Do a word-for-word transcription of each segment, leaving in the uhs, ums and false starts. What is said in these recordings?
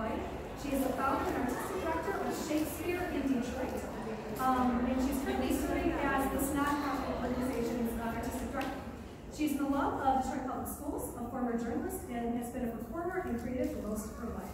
wife. She is the founder and artistic director of Shakespeare in Detroit. Um, and she's currently serving as this nonprofit organization's uh, artistic director. She's an alum of Detroit Public Schools, a former journalist, and has been a performer and creative for most of her life.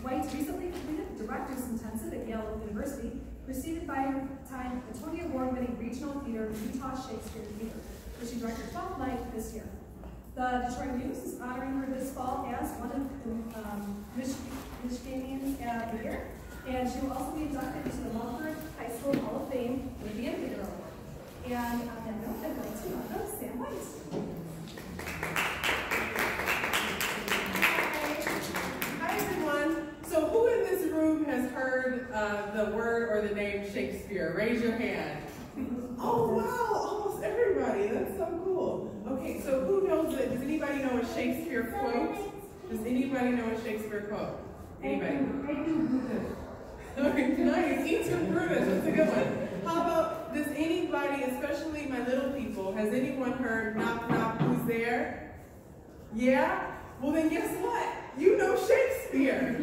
White recently completed the Director's Intensive at Yale University, preceded by her time at the Tony Award-winning Regional Theater and Utah Shakespeare Theater, where she directed twelfth Night this year. The Detroit News is honoring her this fall as one of the um, Mich Michiganians of the Year, and she will also be inducted into the Mumford High School Hall of Fame Media Theater Award. And on that note, I'd like to welcome Sam Weiss. So who in this room has heard uh, the word or the name Shakespeare? Raise your hand. Oh wow, almost everybody. That's so cool. Okay, so who knows it? Does anybody know a Shakespeare quote? Does anybody know a Shakespeare quote? Anybody? Okay, nice. Eton Brutus, that's a good one. How about, does anybody, especially my little people, has anyone heard knock knock who's there? Yeah? Well then guess what? You know Shakespeare.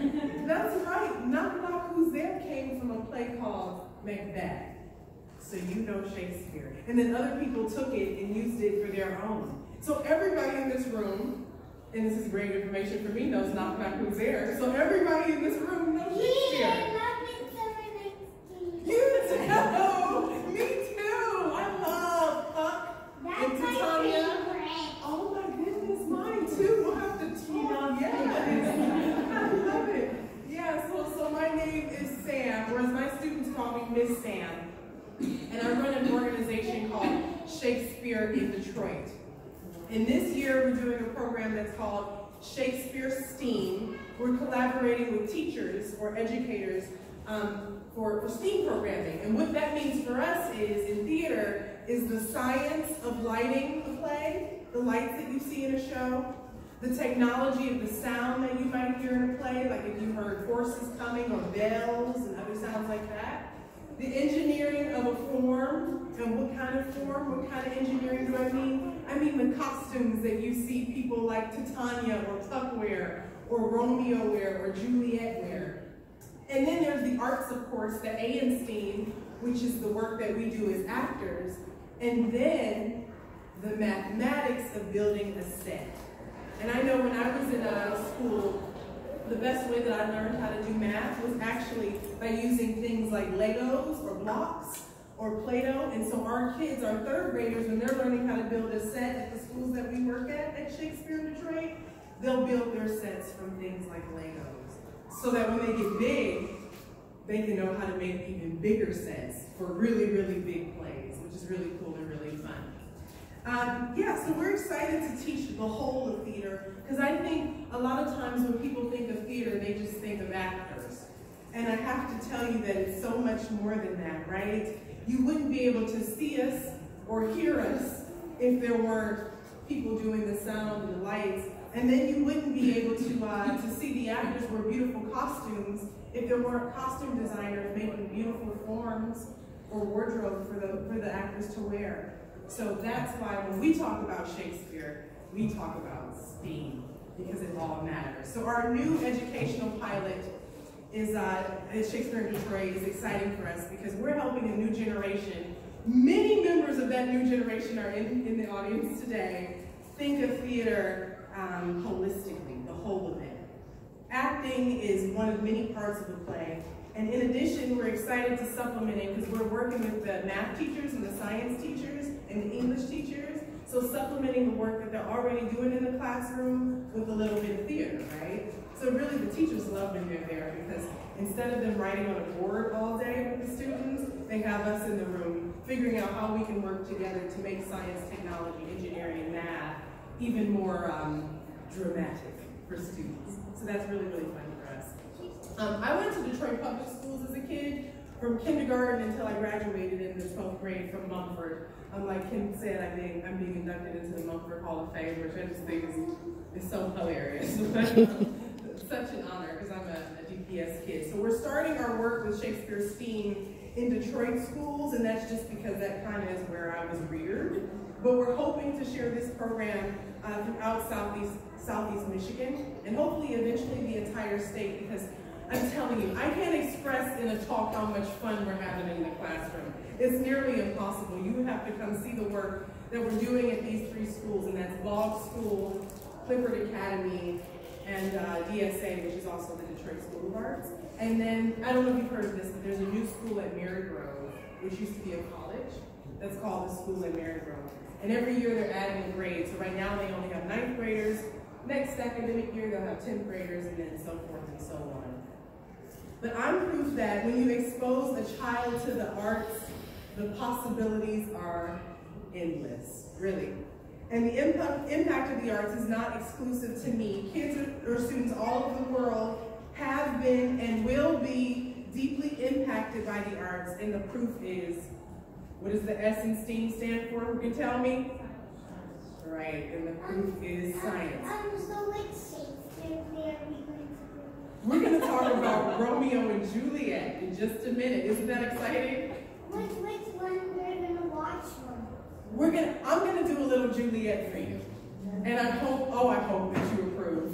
That's right. Knock Knock Who's There came from a play called Macbeth. So you know Shakespeare. And then other people took it and used it for their own. So everybody in this room, and this is great information for me, knows Knock Knock Who's There. So everybody in this room knows Shakespeare. Me, you know. Me too. I love Puck and Titania. Oh my goodness, mine too. We'll have to team up. Yeah, I love it. Yeah, so, so my name is Sam, or as my students call me, Miss Sam. And I run an organization called Shakespeare in Detroit. And this year we're doing a program that's called Shakespeare STEAM. We're collaborating with teachers or educators um, for, for STEAM programming. And what that means for us is, in theater, is the science of lighting a play, the lights that you see in a show, the technology of the sound that you might hear in a play, like if you heard horses coming or bells and other sounds like that, the engineering of a form, and what kind of form, what kind of engineering do I mean? I mean the costumes that you see people like Titania or Puck wear, or Romeo wear, or Juliet wear. And then there's the arts, of course, the A in STEAM, which is the work that we do as actors, and then the mathematics of building a set. And I know when I was in uh, school, the best way that I learned how to do math was actually by using things like Legos or blocks or Play-Doh. And so our kids, our third graders, when they're learning how to build a set at the schools that we work at, at Shakespeare in Detroit, they'll build their sets from things like Legos. So that when they get big, they can know how to make even bigger sets for really, really big plays, which is really cool and really fun. Um, yeah, so we're excited to teach the whole of theater, because I think a lot of times when people think of theater, they just think of actors. And I have to tell you that it's so much more than that, right? You wouldn't be able to see us or hear us if there were people doing the sound and the lights. And then you wouldn't be able to, uh, to see the actors wear beautiful costumes if there weren't costume designers making beautiful forms or wardrobe for the, for the actors to wear. So that's why when we talk about Shakespeare, we talk about STEAM, because it all matters. So our new educational pilot is uh, Shakespeare in Detroit is exciting for us because we're helping a new generation. Many members of that new generation are in, in the audience today. Think of theater Um, holistically, the whole of it. Acting is one of many parts of the play, and in addition, we're excited to supplement it because we're working with the math teachers and the science teachers and the English teachers, so supplementing the work that they're already doing in the classroom with a little bit of theater, right? So really the teachers love when they're there because instead of them writing on a board all day with the students, they have us in the room figuring out how we can work together to make science, technology, engineering, and math even more um, dramatic for students. So that's really, really fun for us. Um, I went to Detroit Public Schools as a kid, from kindergarten until I graduated in the twelfth grade from Mumford. Um, like Kim said, I'm being, I'm being inducted into the Mumford Hall of Fame, which I just think is, is so hilarious. Such an honor, because I'm a, a D P S kid. So we're starting our work with Shakespeare STEAM in Detroit schools, and that's just because that kind of is where I was reared. But we're hoping to share this program uh, throughout Southeast Southeast Michigan, and hopefully eventually the entire state, because I'm telling you, I can't express in a talk how much fun we're having in the classroom. It's nearly impossible. You have to come see the work that we're doing at these three schools, and that's Boggs School, Clifford Academy, and uh, D S A, which is also the Detroit School of Arts. And then, I don't know if you've heard of this, but there's a new school at Marygrove, which used to be a college, that's called the School at Marygrove. And every year they're adding a grade, so right now they only have ninth graders. Next academic year they'll have tenth graders, and then so forth and so on. But I'm proof that when you expose a child to the arts, the possibilities are endless, really. And the impact, impact of the arts is not exclusive to me. Kids or students all over the world have been and will be deeply impacted by the arts, and the proof is, what does the S in STEAM stand for? Who can tell me? Right, and the proof um, is science. Um, um, so like Shakespeare, we're going to talk about Romeo and Juliet in just a minute. Isn't that exciting? Which, which one we're going to watch one? We're gonna, I'm going to do a little Juliet for you. And I hope, oh, I hope that you approve.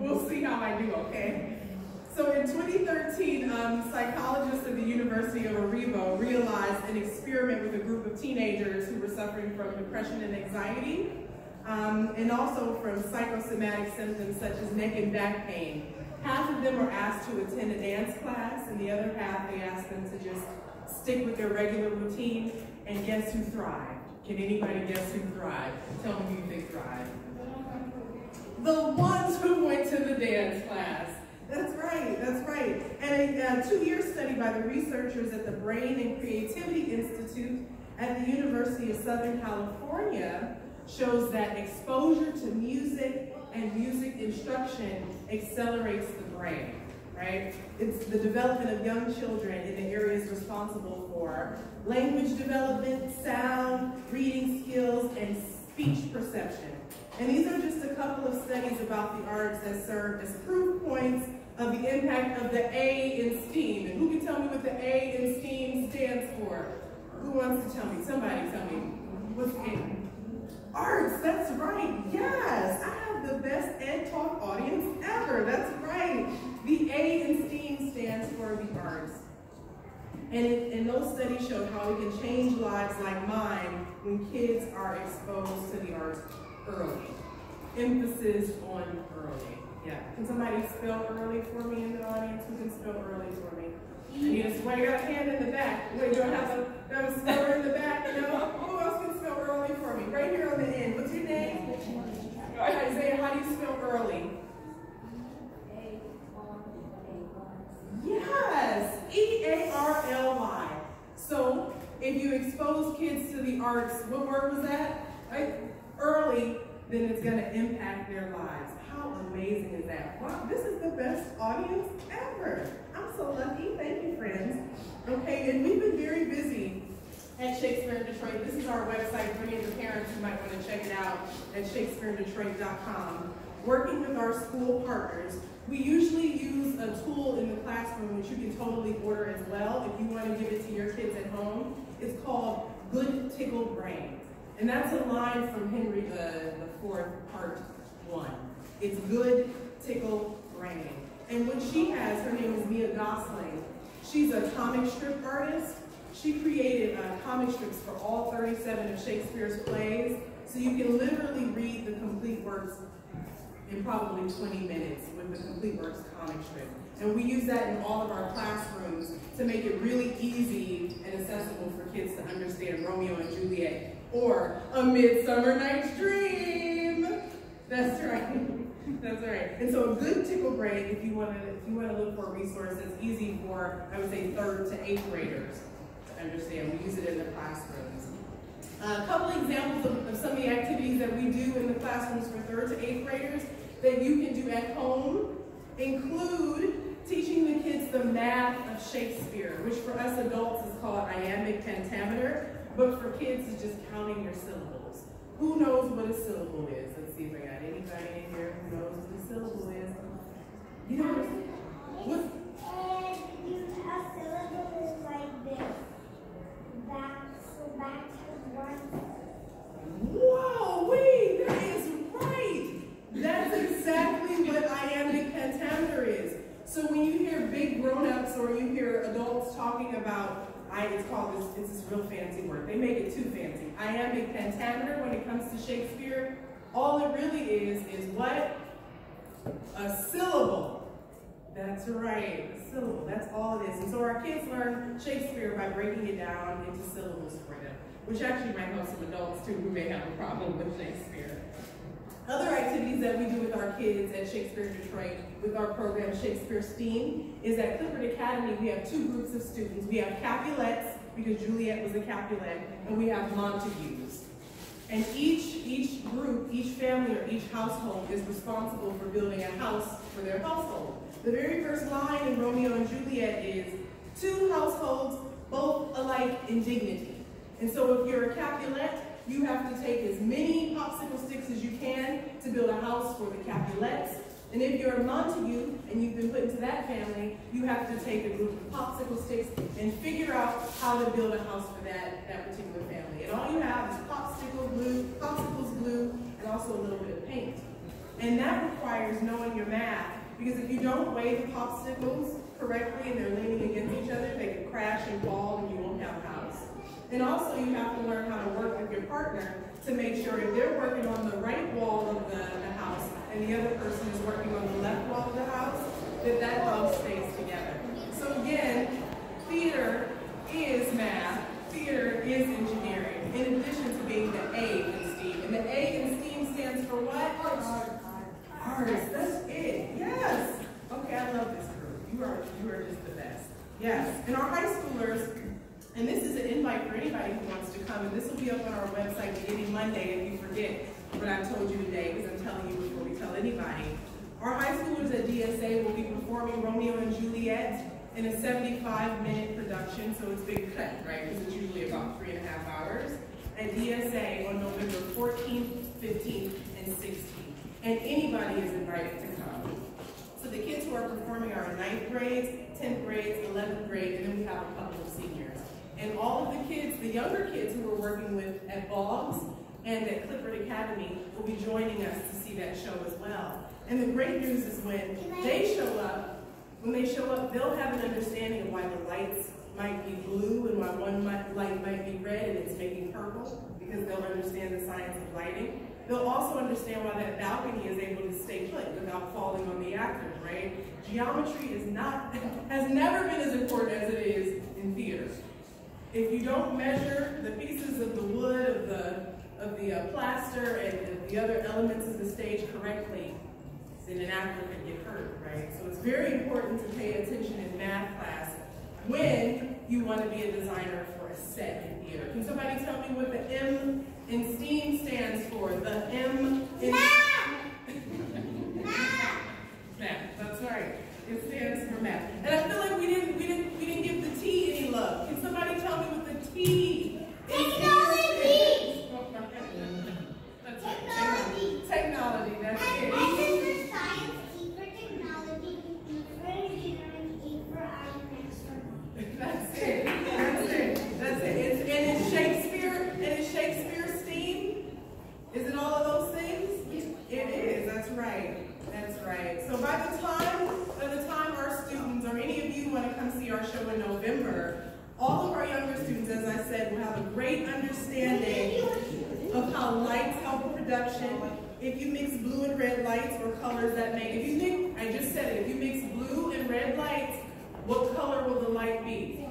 We'll see how I do, okay? So in twenty thirteen, um, psychologists at the University of Uribe realized an experiment with a group of teenagers who were suffering from depression and anxiety, um, and also from psychosomatic symptoms such as neck and back pain. Half of them were asked to attend a dance class, and the other half, they asked them to just stick with their regular routine, and guess who thrived? Can anybody guess who thrived? Tell me who you think thrived. The ones who went to the dance class. That's right, that's right. And a uh, two-year study by the researchers at the Brain and Creativity Institute at the University of Southern California shows that exposure to music and music instruction accelerates the brain, right? It's the development of young children in the areas responsible for language development, sound, reading skills, and speech perception. And these are just a couple of studies about the arts that serve as proof points of the impact of the A in STEAM. And who can tell me what the A in STEAM stands for? Who wants to tell me? Somebody tell me. What's A? Arts, that's right, yes. I have the best Ed Talk audience ever, that's right. The A in STEAM stands for the arts. And, it, and those studies show how we can change lives like mine when kids are exposed to the arts early. Emphasis on early, yeah. Can somebody spell early for me in the audience? Who can spell early for me? I need a swear, you got a hand in the back. Wait, do I have a, do I have a swear in the back? You know? Who else can spell early for me? Right here on the end. What's your name? Isaiah, how do you spell early? Yes, E A R L Y. So if you expose kids to the arts, what word was that? Right? Early, then it's going to impact their lives. How amazing is that? Wow, this is the best audience ever. I'm so lucky. Thank you, friends. Okay, and we've been very busy at Shakespeare in Detroit. This is our website for any of the parents who might want to check it out at Shakespeare Detroit dot com. Working with our school partners, we usually use a tool in the classroom which you can totally order as well if you want to give it to your kids at home. It's called Good Tickle Brain. And that's a line from Henry the, the Fourth, Part One. It's Good Tickle Brain. And what she has, her name is Mia Gosling. She's a comic strip artist. She created uh, comic strips for all thirty-seven of Shakespeare's plays. So you can literally read the complete works in probably twenty minutes with the complete works comic strip. And we use that in all of our classrooms to make it really easy and accessible for kids to understand Romeo and Juliet, or A Midsummer Night's Dream. That's right, that's right. And so a good tickle brain, if you wanna, if you wanna look for a resource that's easy for, I would say, third to eighth graders to understand. We use it in the classrooms. Uh, a couple examples of, of some of the activities that we do in the classrooms for third to eighth graders that you can do at home include teaching the kids the math of Shakespeare, which for us adults is called iambic pentameter. But for kids, it's just counting your syllables. Who knows what a syllable is? Let's see if I got anybody in here who knows what a syllable is. You know what? And a syllable is like this. Back, so back to one. Whoa, wait, that is so where you hear adults talking about, I, it's called this, it's this real fancy word. They make it too fancy. Iambic pentameter, when it comes to Shakespeare, all it really is, is what? A syllable. That's right, a syllable. That's all it is. And so our kids learn Shakespeare by breaking it down into syllables for them, which actually might help some adults too who may have a problem with Shakespeare. Other activities that we do with our kids at Shakespeare Detroit with our program Shakespeare STEAM is at Clifford Academy we have two groups of students. We have Capulets, because Juliet was a Capulet, and we have Montagues. And each, each group, each family, or each household is responsible for building a house for their household. The very first line in Romeo and Juliet is, two households both alike in dignity. And so if you're a Capulet, you have to take as many popsicle sticks as you can to build a house for the Capulets. And if you're a Montague and you've been put into that family, you have to take a group of popsicle sticks and figure out how to build a house for that, that particular family. And all you have is popsicle glue, popsicles glue, and also a little bit of paint. And that requires knowing your math, because if you don't weigh the popsicles correctly and they're leaning against each other, they could crash and fall and you won't have a house. And also you have to learn how to work with your partner to make sure if they're working on the right wall of the, the house and the other person is working on the left wall of the house, that that love stays together. So again, theater is math, theater is engineering, in addition to being the A in STEAM. And the A in STEAM stands for what? Arts. Arts, that's it, yes. Okay, I love this group. You are, you are just the best. Yes, and our high schoolers, and this is an invite for anybody who wants to come, and this will be up on our website beginning Monday if you forget what I told you today, because I'm telling you before we tell anybody. Our high schoolers at D S A will be performing Romeo and Juliet in a seventy-five minute production, so it's big cut, right, because it's usually about three and a half hours, at D S A on November fourteenth, fifteenth, and sixteenth. And anybody is invited to come. So the kids who are performing are in ninth grade, tenth grade, eleventh grade, and then we have a couple of seniors. And all of the kids, the younger kids who we're working with at Boggs and at Clifford Academy will be joining us to see that show as well. And the great news is when they show up, when they show up, they'll have an understanding of why the lights might be blue and why one light might be red and it's making purple, because they'll understand the science of lighting. They'll also understand why that balcony is able to stay put without falling on the actors, right? Geometry is not, has never been as important as it is in theater. If you don't measure the pieces of the wood, of the, of the uh, plaster, and the other elements of the stage correctly, then an actor can get hurt, right? So it's very important to pay attention in math class when you want to be a designer for a set in theater. Can somebody tell me what the M in STEAM stands for? The M in... Math! Math! Math, that's right. It stands for math. And I feel like we didn't, we didn't, we didn't give the T any love. Can somebody tell me what the T is? Technology! That's right. Technology. Technology, that's it. I said for science, E for technology, E for engineering, E for iron. That's it. That's it. That's it. It's, and it's Shakespeare, and it's Shakespeare STEAM. Is it all of those things? Yes. It is, that's right. That's right. So by the time, by the time our students, or any of you want to come see our show in November, all of our younger students, as I said, will have a great understanding of how lights help with production. If you mix blue and red lights, or colors that make, if you mix, I just said it, if you mix blue and red lights, what color will the light be?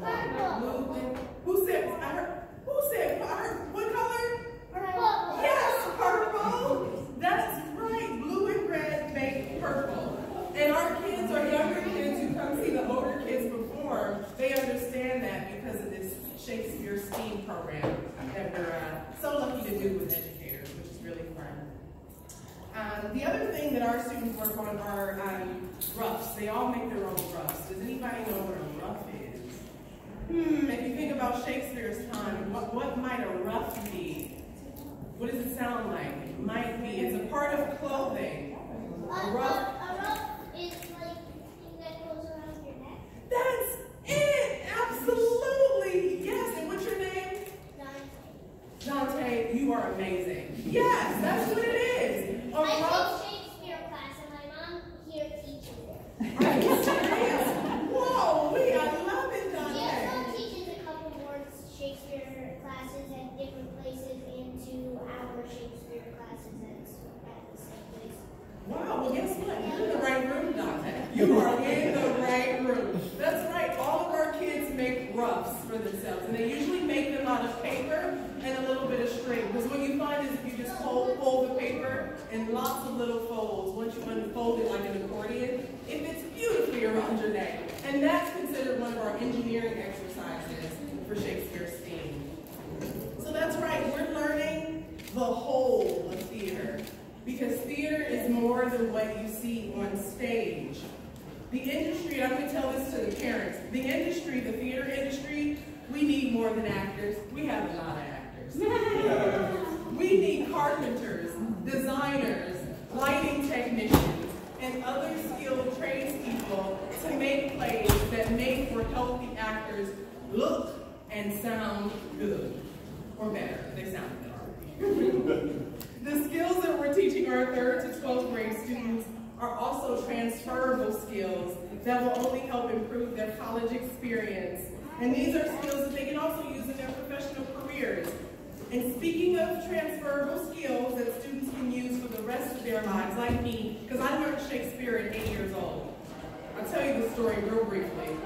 Purple. Who said, I heard, who said, I heard, what color? Purple. Yes, purple. That's right, blue and red make purple. And our kids, our younger kids who come see the older kids perform, they understand that because of this Shakespeare STEAM program that we're uh, so lucky to do with educators, which is really fun. Um, the other thing that our students work on are um, ruffs. They all make their own ruffs. Does anybody know what a ruff is? Hmm, if you think about Shakespeare's time, what, what might a ruff be? What does it sound like? It might be. It's a part of clothing. A ruff. A ruff is like the thing that goes around your neck. That's it! Absolutely! Yes, and what's your name? Dante. Dante, you are amazing. Yes, that's what it is. A I ruff. I take Shakespeare class and my mom here teaches it. Are you serious? Whoa! You are in the right room. That's right, all of our kids make ruffs for themselves, and they usually make them out of paper and a little bit of string, because what you find is if you just fold, fold the paper in lots of little folds, once you unfold it like an accordion, it fits beautifully around your neck. And that's considered one of our engineering exercises for Shakespeare STEAM. So that's right, we're learning the whole of theater, because theater is more than what you see on stage. The industry, I'm gonna tell this to the parents, the industry, the theater industry, we need more than actors. We have a lot of actors. We need carpenters, designers, lighting technicians, and other skilled tradespeople to make plays that make for healthy actors look and sound good, or better, they sound better. The skills that we're teaching our third to twelfth grade students are also transferable skills that will only help improve their college experience. And these are skills that they can also use in their professional careers. And speaking of transferable skills that students can use for the rest of their lives, like me, because I learned Shakespeare at eight years old. I'll tell you the story real briefly.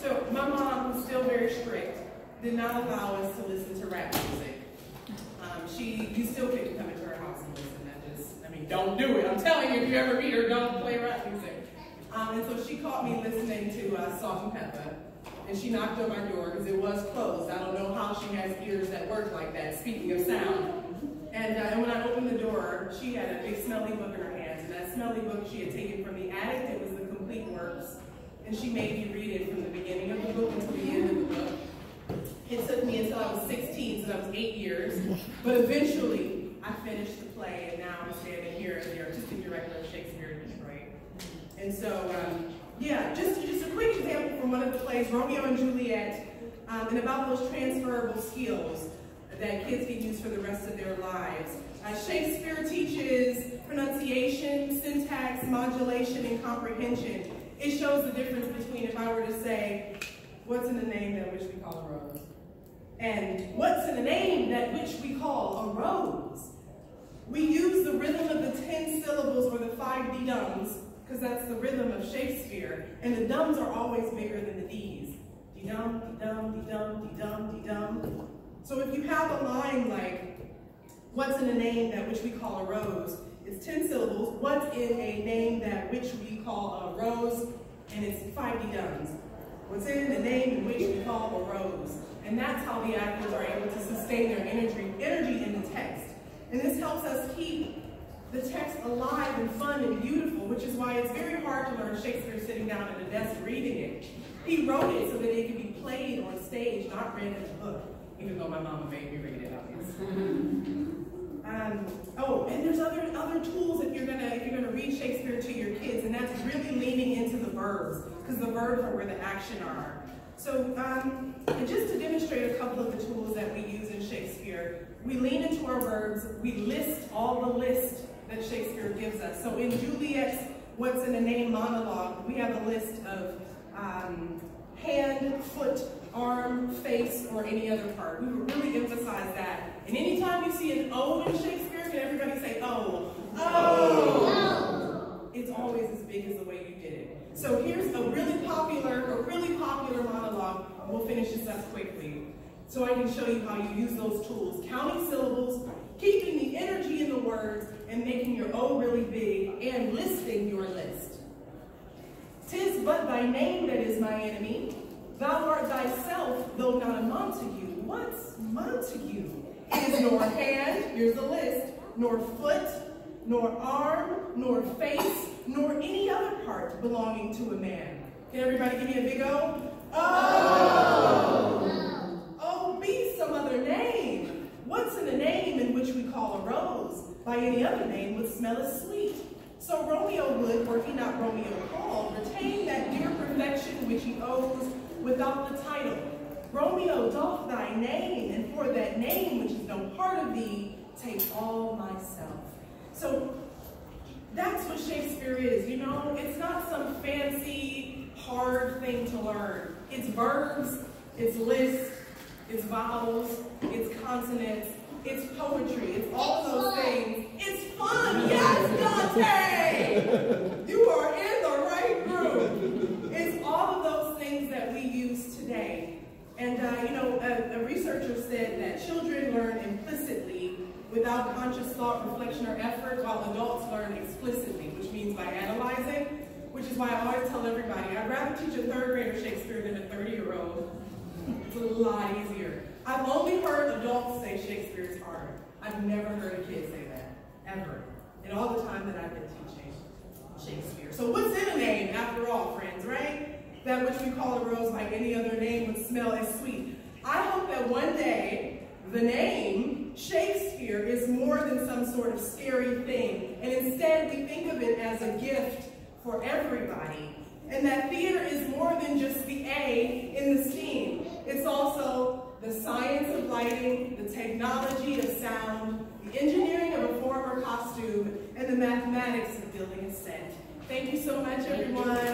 So my mom was still very strict, did not allow us to listen to rap music. Um, she, you still couldn't come into her house and listen. That just, I mean, don't do it. I'm telling you, if you ever meet her, don't play rap music. Um, and so she caught me listening to uh, Salt-N-Pepa. And she knocked on my door because it was closed. I don't know how she has ears that work like that, speaking of sound. And, uh, and when I opened the door, she had a big smelly book in her hands. And that smelly book she had taken from the attic, it was the complete works. And she made me read it from the beginning of the book until the end of the book. It took me until I was sixteen, so that was eight years. But eventually, I finished the play, and now I'm standing here as the artistic director of Shakespeare in Detroit. And so, um, yeah, just, just a quick example from one of the plays, Romeo and Juliet, um, and about those transferable skills that kids can use for the rest of their lives. Uh, Shakespeare teaches pronunciation, syntax, modulation, and comprehension. It shows the difference between if I were to say, what's in the name that which we call a rose? And what's in the name that which we call a rose? We use the rhythm of the ten syllables or the five dedums, because that's the rhythm of Shakespeare, and the dums are always bigger than the d's. De-dum, de-dum, de-dum, de-dum, de-dum. So if you have a line like, what's in a name that which we call a rose, it's ten syllables, what's in a name that which we call a rose, and it's five de-dums. What's in the name in which we call a rose. And that's how the actors are able to sustain their energy, energy in the text. And this helps us keep the text alive and fun and beautiful, which is why it's very hard to learn Shakespeare sitting down at a desk reading it. He wrote it so that it could be played on stage, not read as a book, even though my mama made me read it, obviously. um, oh, and there's other other tools if you're gonna if you're gonna read Shakespeare to your kids, and that's really leaning into the verbs, because the verbs are where the action are. So, um, and just to demonstrate a couple of the tools that we use in Shakespeare, we lean into our verbs, we list all the lists that Shakespeare gives us. So in Juliet's What's in a Name monologue, we have a list of um, hand, foot, arm, face, or any other part. We would really emphasize that. And anytime you see an O in Shakespeare, can everybody say O? O! It's always as big as the way you did it. So here's a really popular, a really popular monologue. We'll finish this up quickly, so I can show you how you use those tools. Counting syllables, keeping the energy in the words, and making your O really big, and listing your list. Tis but thy name that is my enemy. Thou art thyself, though not a Montague. What's Montague? It is nor hand, here's the list, nor foot, nor arm, nor face, nor any other part belonging to a man. Can everybody give me a big O? Oh! Oh, be some other name. What's in a name in which we call a rose? By any other name would smell as sweet. So Romeo would, were he not Romeo called, retain that dear perfection which he owes without the title. Romeo, doff thy name, and for that name which is no part of thee, take all myself. So that's what Shakespeare is, you know? It's not some fancy, hard thing to learn. It's verbs, it's lists, it's vowels, it's consonants, it's poetry, it's all it's those fun. things. It's fun, yes, Dante! You are in the right room. without conscious thought, reflection, or effort, while adults learn explicitly, which means by analyzing, which is why I always tell everybody, I'd rather teach a third grader Shakespeare than a thirty-year-old. It's a lot easier. I've only heard adults say Shakespeare is harder. I've never heard a kid say that, ever, in all the time that I've been teaching Shakespeare. So what's in a name, after all, friends, right? That which we call a rose by any other name would smell as sweet. I hope that one day, the name Shakespeare is more than some sort of scary thing, and instead we think of it as a gift for everybody. And that theater is more than just the A in the STEAM. It's also the science of lighting, the technology of sound, the engineering of a form or costume, and the mathematics of building a set. Thank you so much, everyone.